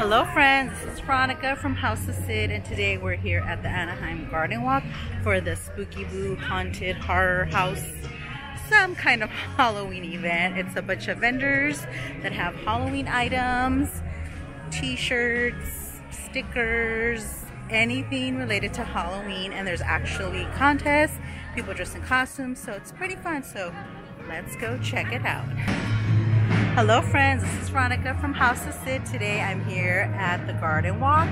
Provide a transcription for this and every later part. Hello friends, this is Veronica from House of Cid, and today we're here at the Anaheim Garden Walk for the Spookieboo Haunted Horror House, some kind of Halloween event. It's a bunch of vendors that have Halloween items, t-shirts, stickers, anything related to Halloween, and there's actually contests, people dressed in costumes, so it's pretty fun, so let's go check it out. Hello friends, this is Veronica from House of Cid. Today I'm here at the Garden Walk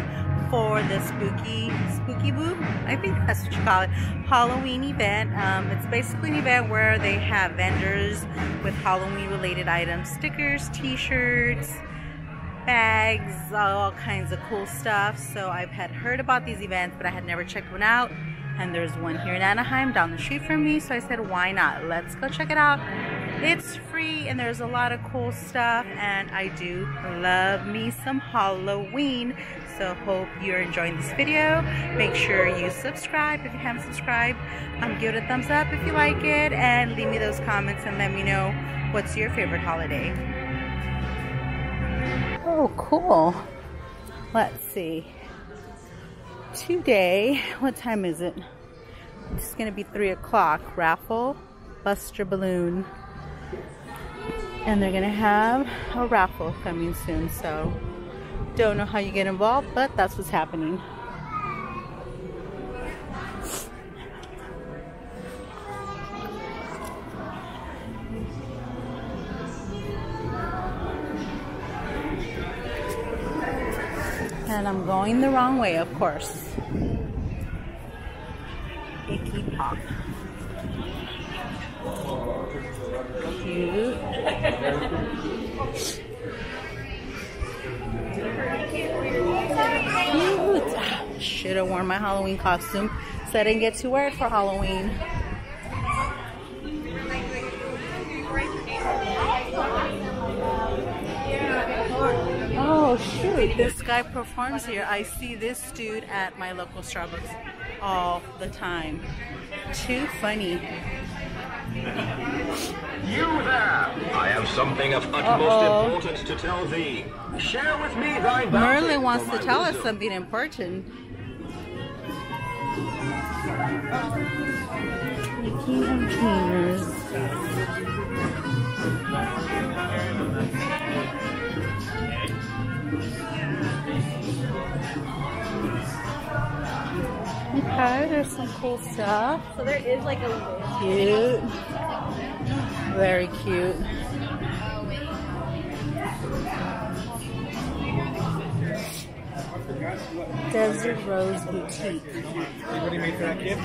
for the Spookieboo, I think that's what you call it, Halloween event. It's basically an event where they have vendors with Halloween related items, stickers, t-shirts, bags, all kinds of cool stuff. So I had heard about these events, but I had never checked one out. And there's one here in Anaheim down the street from me, so I said, why not? Let's go check it out. It's free and there's a lot of cool stuff, and I do love me some Halloween. So hope you're enjoying this video. Make sure you subscribe if you haven't subscribed. Give it a thumbs up if you like it, and leave me those comments and let me know what's your favorite holiday. Oh, cool. Let's see. Today, what time is it? It's gonna be 3 o'clock. Raffle Buster Balloon, and they're gonna have a raffle coming soon. So, don't know how you get involved, but that's what's happening. And I'm going the wrong way, of course. Icky Pop. Cute. Cute. Should have worn my Halloween costume, so I didn't get to wear it for Halloween. Oh shoot, this guy performs here. I see this dude at my local Starbucks all the time. Too funny. You there! I have something of utmost importance to tell thee. Share with me thy bounty. Merlin wants to tell us something important. Making containers. Okay, there's some cool stuff. So there is like a cute, very cute. Desert Rose Boutique. Anybody made that kid?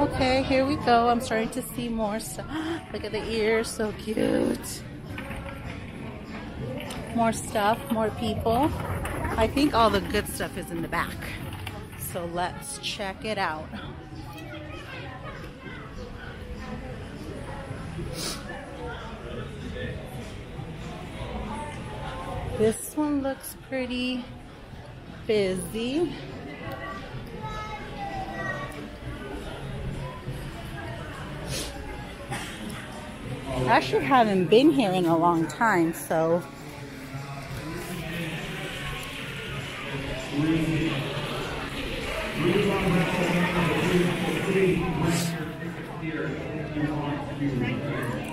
Okay, here we go. I'm starting to see more stuff. Look at the ears, so cute. More stuff, more people. I think all the good stuff is in the back. So let's check it out. This one looks pretty busy. I actually haven't been here in a long time, so.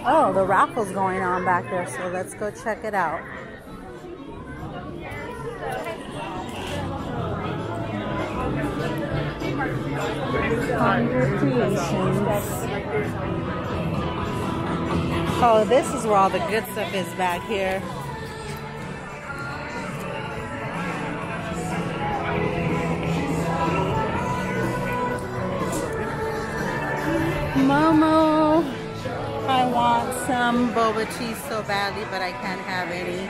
Oh, the raffle's going on back there, so let's go check it out. Oh, this is where all the good stuff is back here. Momo, I want some boba cheese so badly, but I can't have any.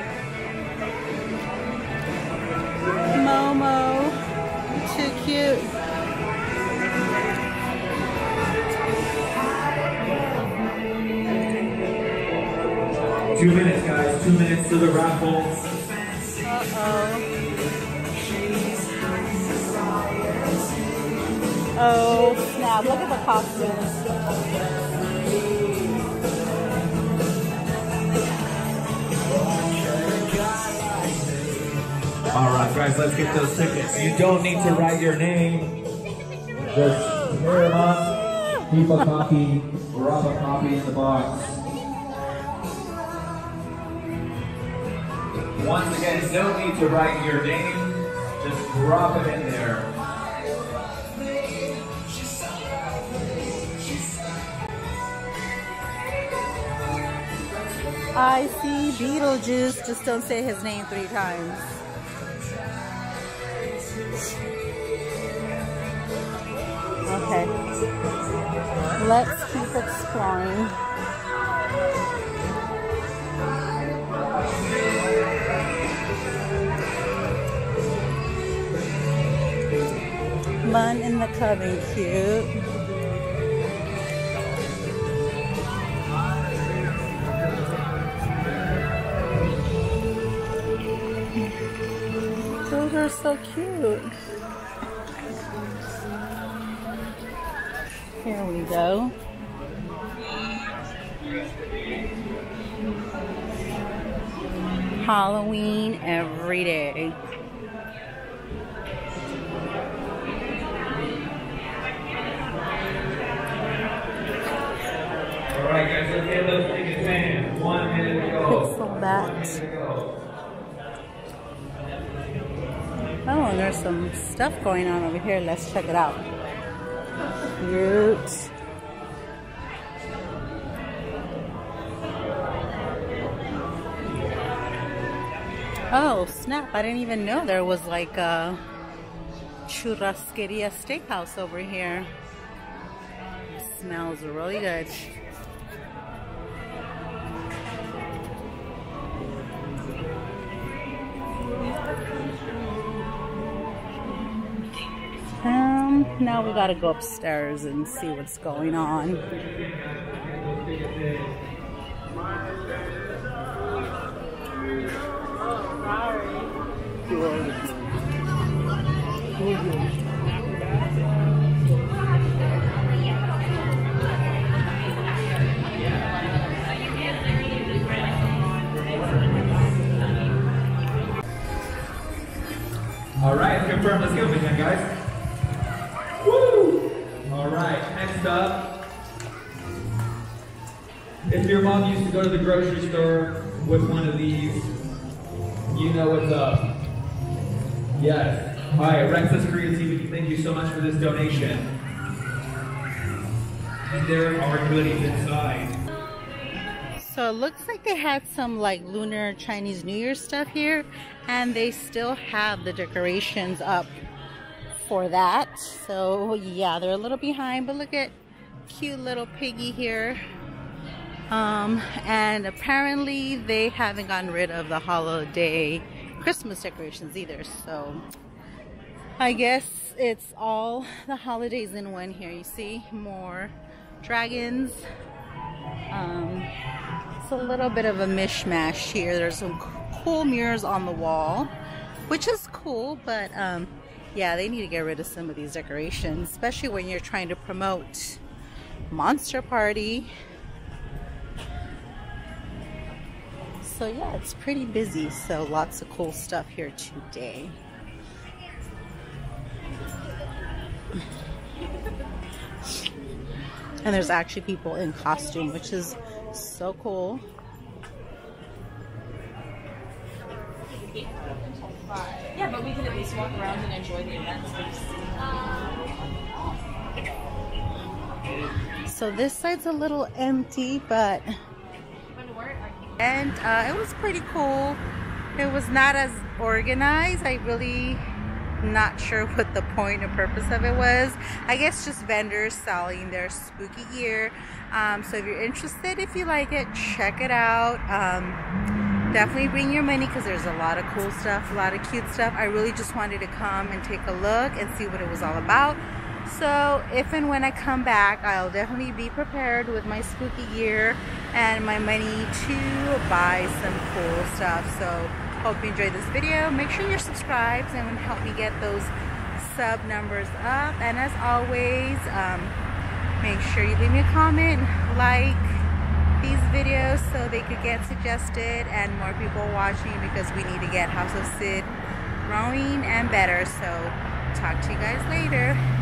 Momo, too cute. Two minutes to the raffle. Oh, snap. Look at the costumes. guys, let's get those tickets. You don't need to write your name. Just pair them up, keep a copy, grab a copy in the box. Once again, no need to write your name. Just drop it in there. I see Beetlejuice, just don't say his name 3 times. Okay. Let's keep exploring. Mun in the Coven, cute. Those are so cute. Here we go. Halloween every day. Alright guys, let's get those tickets in. 1 minute to go. Pixel bats. Oh, and there's some stuff going on over here. Let's check it out. Cute. Oh, snap. I didn't even know there was like a churrasqueria steakhouse over here. Smells really good. Now we gotta go upstairs and see what's going on. All right, confirmed. Let's go again, guys. Up. If your mom used to go to the grocery store with one of these, you know what's up. Yes. All right, Rexless Creativity, thank you so much for this donation. And there are goodies inside. So it looks like they had some like Lunar Chinese New Year stuff here, and they still have the decorations up for that. So yeah, they're a little behind, but look at cute little piggy here. And apparently they haven't gotten rid of the holiday Christmas decorations either, so I guess it's all the holidays in one here. You see more dragons. It's a little bit of a mishmash here. There's some cool mirrors on the wall, which is cool, but yeah, they need to get rid of some of these decorations, especially when you're trying to promote Monster Party. So yeah, it's pretty busy, so lots of cool stuff here today. And there's actually people in costume, which is so cool. Yeah, but we can at least walk around and enjoy the events. So this side's a little empty, but and it was pretty cool. It was not as organized. I really not sure what the point or purpose of it was. I guess just vendors selling their spooky gear. So if you're interested, if you like it, check it out. Definitely bring your money because there's a lot of cool stuff, a lot of cute stuff. I really just wanted to come and take a look and see what it was all about. So if and when I come back, I'll definitely be prepared with my spooky gear and my money to buy some cool stuff. So hope you enjoyed this video. Make sure you're subscribed and help me get those sub numbers up. And as always, make sure you leave me a comment, like these videos so they could get suggested and more people watching, because we need to get House of Cid growing and better. So talk to you guys later.